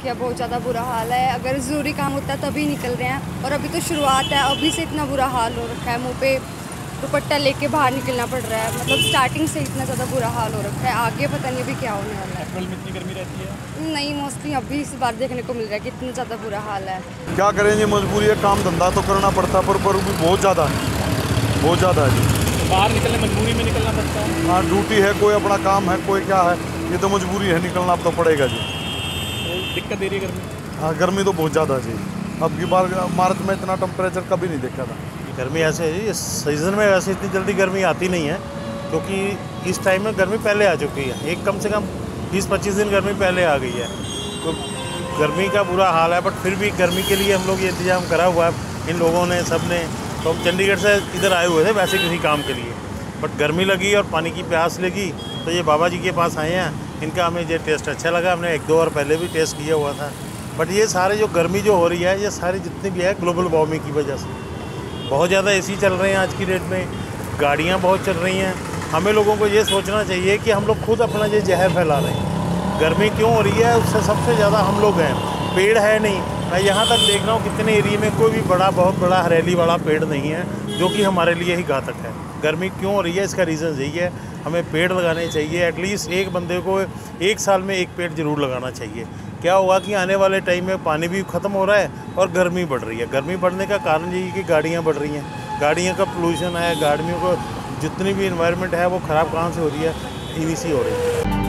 रखी है, बहुत ज़्यादा बुरा हाल है। अगर ज़रूरी काम होता है तभी निकल रहे हैं, और अभी तो शुरुआत है, अभी से इतना बुरा हाल हो रखा है। मुँह पे दुपट्टा लेके बाहर निकलना पड़ रहा है, मतलब स्टार्टिंग से इतना ज़्यादा बुरा हाल हो रखा है। आगे पता नहीं अभी क्या होने वाला है। अप्रैल में इतनी गर्मी रहती है? नहीं, मोस्टली अभी इस बार देखने को मिल रहा है कि इतना ज़्यादा बुरा हाल है। क्या करेंगे, मजबूरी है, काम धंधा तो करना पड़ता है, पर भी बहुत ज़्यादा है। बाहर निकलने मजबूरी में निकलना पड़ता है। हाँ, ड्यूटी है, कोई अपना काम है, कोई क्या है, ये तो मजबूरी है, निकलना अब तो पड़ेगा जी। दिक्कत दे रही है गर्मी? हाँ, गर्मी तो बहुत ज़्यादा जी। अब की बार इमारत में इतना टेम्परेचर कभी नहीं देखा था। गर्मी ऐसे है जी, इस सीज़न में वैसे इतनी जल्दी गर्मी आती नहीं है, क्योंकि तो इस टाइम में गर्मी पहले आ चुकी है। एक कम से कम 20-25 दिन गर्मी पहले आ गई है, तो गर्मी का बुरा हाल है। बट फिर भी गर्मी के लिए हम लोग ये इंतजाम करा हुआ है इन लोगों ने, सब ने। तो हम चंडीगढ़ से इधर आए हुए थे वैसे किसी काम के लिए, बट गर्मी लगी और पानी की प्यास लगी, तो ये बाबा जी के पास आए हैं। इनका हमें ये टेस्ट अच्छा लगा, हमने 1-2 बार पहले भी टेस्ट किया हुआ था। बट ये सारे जो गर्मी जो हो रही है, ये सारी जितनी भी है ग्लोबल वार्मिंग की वजह से। बहुत ज़्यादा एसी चल रहे हैं आज की डेट में, गाड़ियाँ बहुत चल रही हैं। हमें लोगों को ये सोचना चाहिए कि हम लोग खुद अपना ये जहर फैला रहे हैं। गर्मी क्यों हो रही है, उससे सबसे ज़्यादा हम लोग हैं। पेड़ है नहीं, मैं यहाँ तक देख रहा हूँ कितने एरिया में कोई भी बहुत बड़ा हरियाली वाला पेड़ नहीं है, जो कि हमारे लिए ही घातक है। गर्मी क्यों हो रही है, इसका रीज़न यही है। हमें पेड़ लगाने चाहिए, एटलीस्ट एक बंदे को एक साल में 1 पेड़ ज़रूर लगाना चाहिए। क्या हुआ कि आने वाले टाइम में पानी भी ख़त्म हो रहा है और गर्मी बढ़ रही है। गर्मी बढ़ने का कारण यही है कि गाड़ियाँ बढ़ रही हैं, गाड़ियों का पोल्यूशन है, गाड़ियों को जितनी भी इन्वायरमेंट है वो ख़राब कहाँ से हो रही है, इन्हीं से हो रही है।